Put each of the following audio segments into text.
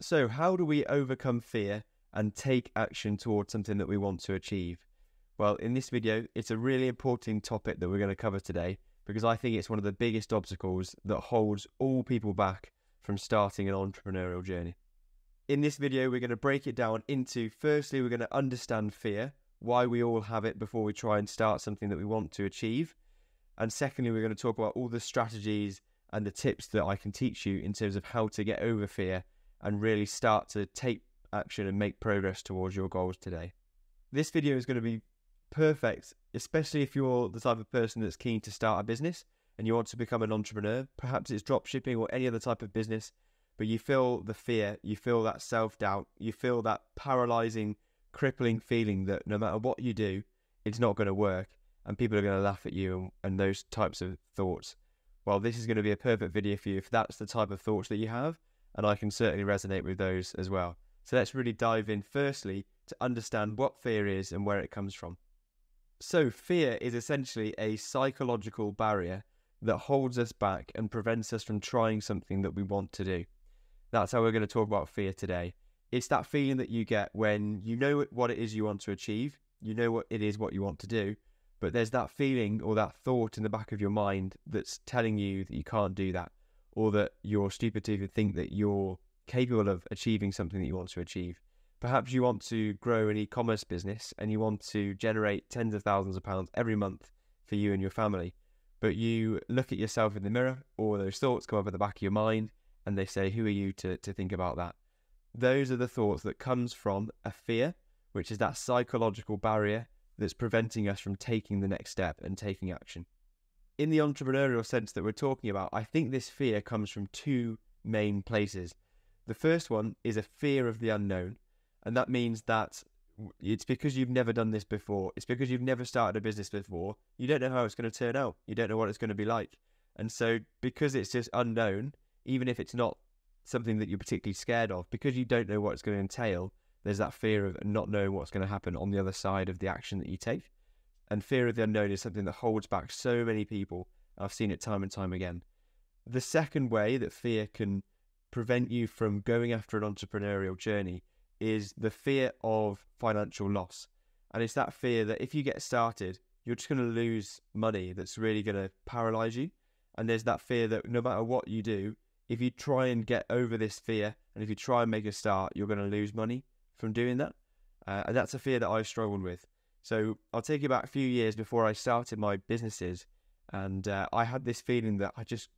So how do we overcome fear and take action towards something that we want to achieve? Well, in this video, it's a really important topic that we're going to cover today, because I think it's one of the biggest obstacles that holds all people back from starting an entrepreneurial journey. In this video, we're going to break it down into, firstly, we're going to understand fear, why we all have it before we try and start something that we want to achieve. And secondly, we're going to talk about all the strategies and the tips that I can teach you in terms of how to get over fear and really start to take action and make progress towards your goals today. This video is going to be perfect, especially if you're the type of person that's keen to start a business and you want to become an entrepreneur. Perhaps it's dropshipping or any other type of business, but you feel the fear, you feel that self-doubt, you feel that paralyzing, crippling feeling that no matter what you do, it's not going to work and people are going to laugh at you and those types of thoughts. Well, this is going to be a perfect video for you if that's the type of thoughts that you have, and I can certainly resonate with those as well. So let's really dive in firstly to understand what fear is and where it comes from. So fear is essentially a psychological barrier that holds us back and prevents us from trying something that we want to do. That's how we're going to talk about fear today. It's that feeling that you get when you know what it is you want to achieve, you know what it is what you want to do, but there's that feeling or that thought in the back of your mind that's telling you that you can't do that, or that you're stupid to even think that you're capable of achieving something that you want to achieve. Perhaps you want to grow an e-commerce business and you want to generate tens of thousands of pounds every month for you and your family, but you look at yourself in the mirror, or those thoughts come up at the back of your mind and they say, who are you to think about that? Those are the thoughts that comes from a fear, which is that psychological barrier that's preventing us from taking the next step and taking action. In the entrepreneurial sense that we're talking about, I think this fear comes from two main places. The first one is a fear of the unknown, and that means that it's because you've never done this before, it's because you've never started a business before, you don't know how it's going to turn out, you don't know what it's going to be like. And so because it's just unknown, even if it's not something that you're particularly scared of, because you don't know what it's going to entail, there's that fear of not knowing what's going to happen on the other side of the action that you take. And fear of the unknown is something that holds back so many people. I've seen it time and time again. The second way that fear can prevent you from going after an entrepreneurial journey is the fear of financial loss. And it's that fear that if you get started, you're just going to lose money that's really going to paralyze you. And there's that fear that no matter what you do, if you try and get over this fear and if you try and make a start, you're going to lose money from doing that. And that's a fear that I've struggled with. So I'll take you back a few years before I started my businesses, and I had this feeling that I just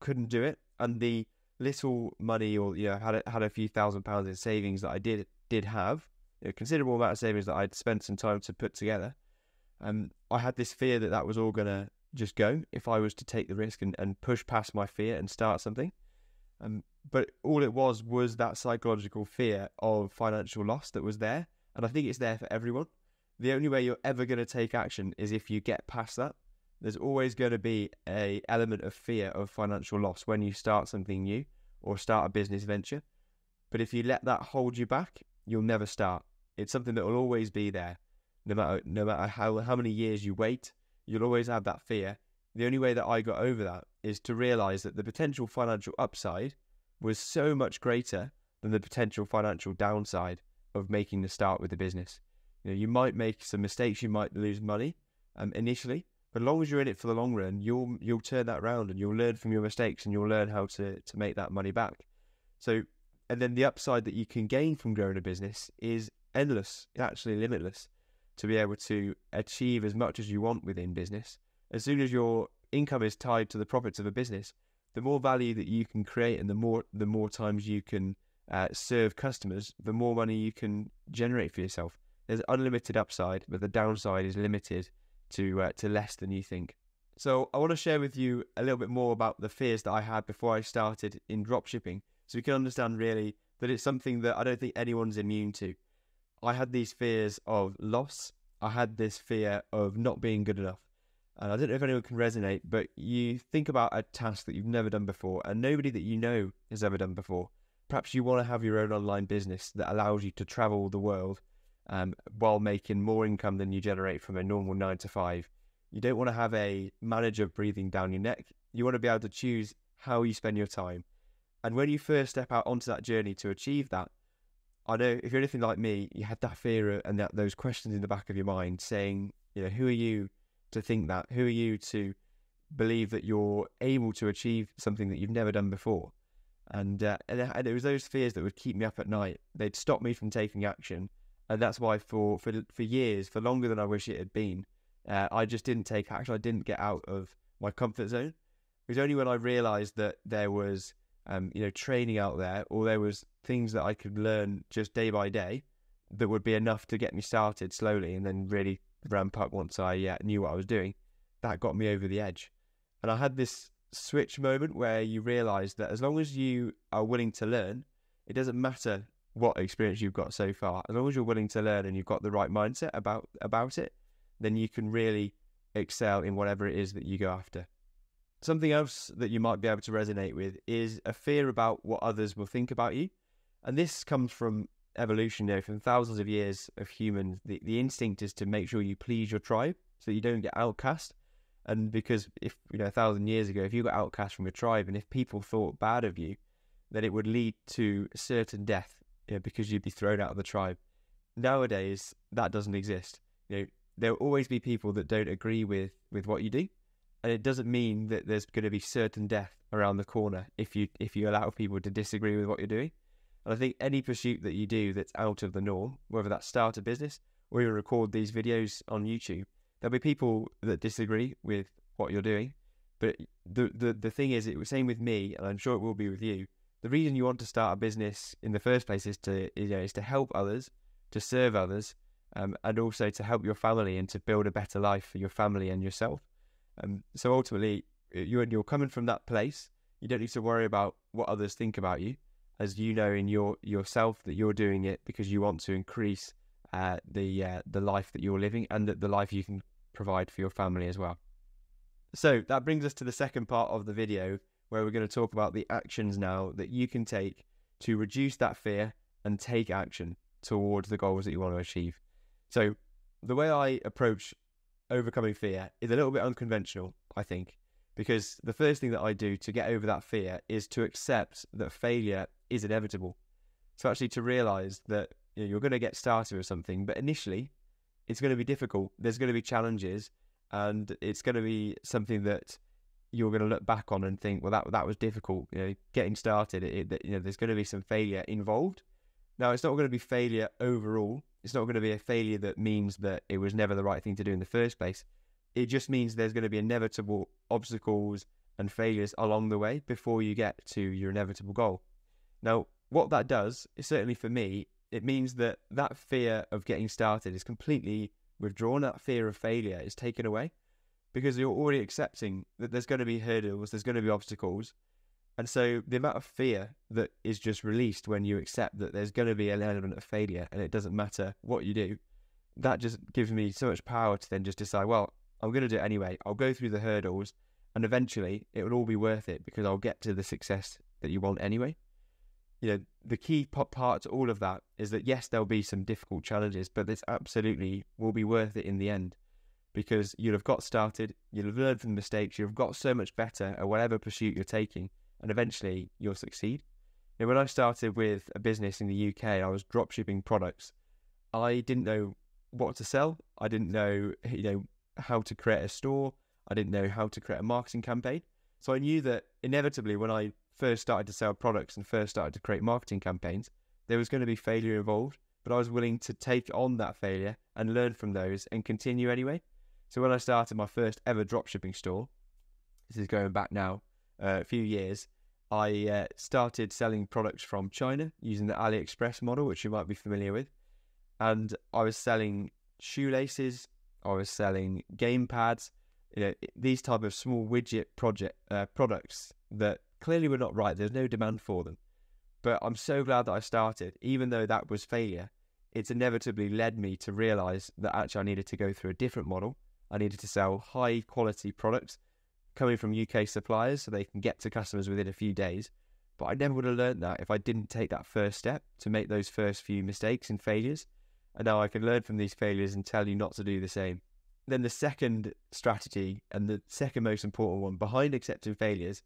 couldn't do it. And the little money, or you know, had a few £1,000s in savings that I did have, a considerable amount of savings that I'd spent some time to put together. I had this fear that that was all going to just go if I was to take the risk and push past my fear and start something. But all it was that psychological fear of financial loss that was there. And I think it's there for everyone. The only way you're ever going to take action is if you get past that. There's always going to be an element of fear of financial loss when you start something new or start a business venture. But if you let that hold you back, you'll never start. It's something that will always be there. No matter how many years you wait, you'll always have that fear. The only way that I got over that is to realize that the potential financial upside was so much greater than the potential financial downside of making the start with the business. You know, you might make some mistakes, you might lose money initially, but as long as you're in it for the long run, you'll turn that around and you'll learn from your mistakes and you'll learn how to make that money back. So, and then the upside that you can gain from growing a business is endless, actually limitless, to be able to achieve as much as you want within business. As soon as your income is tied to the profits of a business, the more value that you can create and the more times you can serve customers, the more money you can generate for yourself. There's unlimited upside, but the downside is limited to less than you think. So I want to share with you a little bit more about the fears that I had before I started in dropshipping, so you can understand really that it's something that I don't think anyone's immune to. I had these fears of loss. I had this fear of not being good enough. And I don't know if anyone can resonate, but you think about a task that you've never done before and nobody that you know has ever done before. Perhaps you want to have your own online business that allows you to travel the world while making more income than you generate from a normal 9-to-5. You don't want to have a manager breathing down your neck. You want to be able to choose how you spend your time. And when you first step out onto that journey to achieve that, I know if you're anything like me, you had that fear and that those questions in the back of your mind saying, you know, who are you to think that? Who are you to believe that you're able to achieve something that you've never done before? And it was those fears that would keep me up at night. They'd stop me from taking action. And that's why for years, for longer than I wish it had been, I just didn't take action. I didn't get out of my comfort zone. It was only when I realized that there was training out there, or there was things that I could learn just day by day that would be enough to get me started slowly and then really ramp up once I knew what I was doing. That got me over the edge. And I had this switch moment where you realise that as long as you are willing to learn, it doesn't matter what experience you've got so far. As long as you're willing to learn and you've got the right mindset about it, then you can really excel in whatever it is that you go after. Something else that you might be able to resonate with is a fear about what others will think about you. And this comes from evolution, from thousands of years of humans. The instinct is to make sure you please your tribe so that you don't get outcast. And because if, 1,000 years ago, if you got outcast from your tribe and if people thought bad of you, then it would lead to certain death, because you'd be thrown out of the tribe. Nowadays, that doesn't exist. There'll always be people that don't agree with what you do. And it doesn't mean that there's going to be certain death around the corner if you allow people to disagree with what you're doing. And I think any pursuit that you do that's out of the norm, whether that's start a business or you record these videos on YouTube, there'll be people that disagree with what you're doing. But the thing is, it was the same with me, and I'm sure it will be with you. The reason you want to start a business in the first place is to help others, to serve others, and also to help your family and to build a better life for your family and yourself. So ultimately, you're coming from that place. You don't need to worry about what others think about you, as you know in yourself that you're doing it because you want to increase the life that you're living and the life you can provide for your family as well. So that brings us to the second part of the video, where we're going to talk about the actions now that you can take to reduce that fear and take action towards the goals that you want to achieve. So the way I approach overcoming fear is a little bit unconventional, I think, because the first thing that I do to get over that fear is to accept that failure is inevitable. So actually to realize that you're going to get started with something, but initially it's going to be difficult. There's going to be challenges, and it's going to be something that you're going to look back on and think, well, that was difficult. Getting started, there's going to be some failure involved. Now, it's not going to be failure overall. It's not going to be a failure that means that it was never the right thing to do in the first place. It just means there's going to be inevitable obstacles and failures along the way before you get to your inevitable goal. Now, what that does, certainly for me, it means that that fear of getting started is completely withdrawn. That fear of failure is taken away because you're already accepting that there's going to be hurdles, there's going to be obstacles. And so the amount of fear that is just released when you accept that there's going to be an element of failure and it doesn't matter what you do, that just gives me so much power to then just decide, well, I'm going to do it anyway. I'll go through the hurdles and eventually it will all be worth it because I'll get to the success that you want anyway. The key part to all of that is that, yes, there'll be some difficult challenges, but this absolutely will be worth it in the end because you'll have got started, you'll have learned from mistakes, you'll have got so much better at whatever pursuit you're taking. And eventually you'll succeed. When I started with a business in the UK, I was dropshipping products. I didn't know what to sell. I didn't know, how to create a store. I didn't know how to create a marketing campaign. So I knew that inevitably when I first started to sell products and first started to create marketing campaigns, there was going to be failure involved, but I was willing to take on that failure and learn from those and continue anyway. So when I started my first ever dropshipping store, this is going back now, a few years, I started selling products from China using the AliExpress model, which you might be familiar with. And I was selling shoelaces, I was selling game pads, these type of small widget products that clearly were not right. There's no demand for them. But I'm so glad that I started, even though that was failure. It's inevitably led me to realise that actually I needed to go through a different model. I needed to sell high quality products coming from UK suppliers so they can get to customers within a few days. But I never would have learned that if I didn't take that first step to make those first few mistakes and failures. And now I can learn from these failures and tell you not to do the same. Then the second strategy and the second most important one behind accepting failures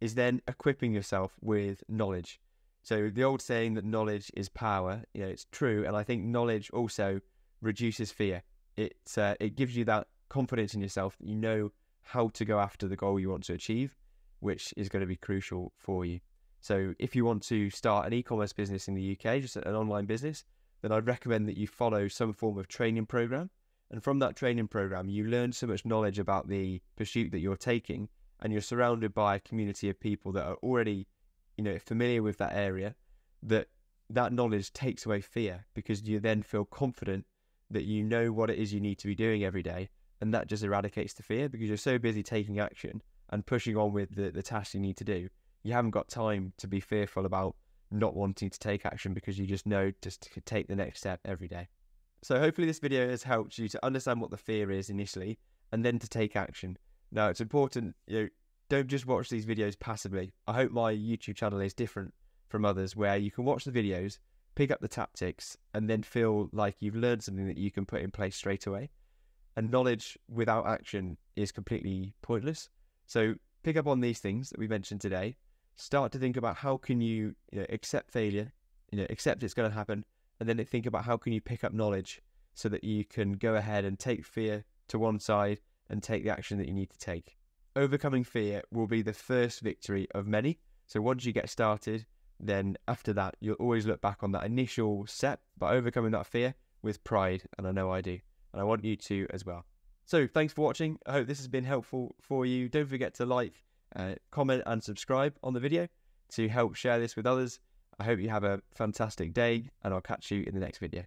is then equipping yourself with knowledge. So the old saying that knowledge is power, you know, it's true. And I think knowledge also reduces fear. It gives you that confidence in yourself that you know how to go after the goal you want to achieve, which is going to be crucial for you. So if you want to start an e-commerce business in the UK, just an online business, then I'd recommend that you follow some form of training program. And from that training program, you learn so much knowledge about the pursuit that you're taking, and you're surrounded by a community of people that are already, you know, familiar with that area, that knowledge takes away fear, because you then feel confident that you know what it is you need to be doing every day. And that just eradicates the fear, because you're so busy taking action and pushing on with the tasks you need to do. You haven't got time to be fearful about not wanting to take action, because you just know just to take the next step every day. So hopefully this video has helped you to understand what the fear is initially, and then to take action. Now, it's important, you know, don't just watch these videos passively. I hope my YouTube channel is different from others, where you can watch the videos, pick up the tactics, and then feel like you've learned something that you can put in place straight away. And knowledge without action is completely pointless. So pick up on these things that we mentioned today. Start to think about how can you, accept failure, accept it's going to happen, and then think about how can you pick up knowledge so that you can go ahead and take fear to one side and take the action that you need to take. Overcoming fear will be the first victory of many. So once you get started, then after that, you'll always look back on that initial step, but overcoming that fear with pride. And I know I do, and I want you to as well. So thanks for watching. I hope this has been helpful for you. Don't forget to like, comment and subscribe on the video to help share this with others. I hope you have a fantastic day, and I'll catch you in the next video.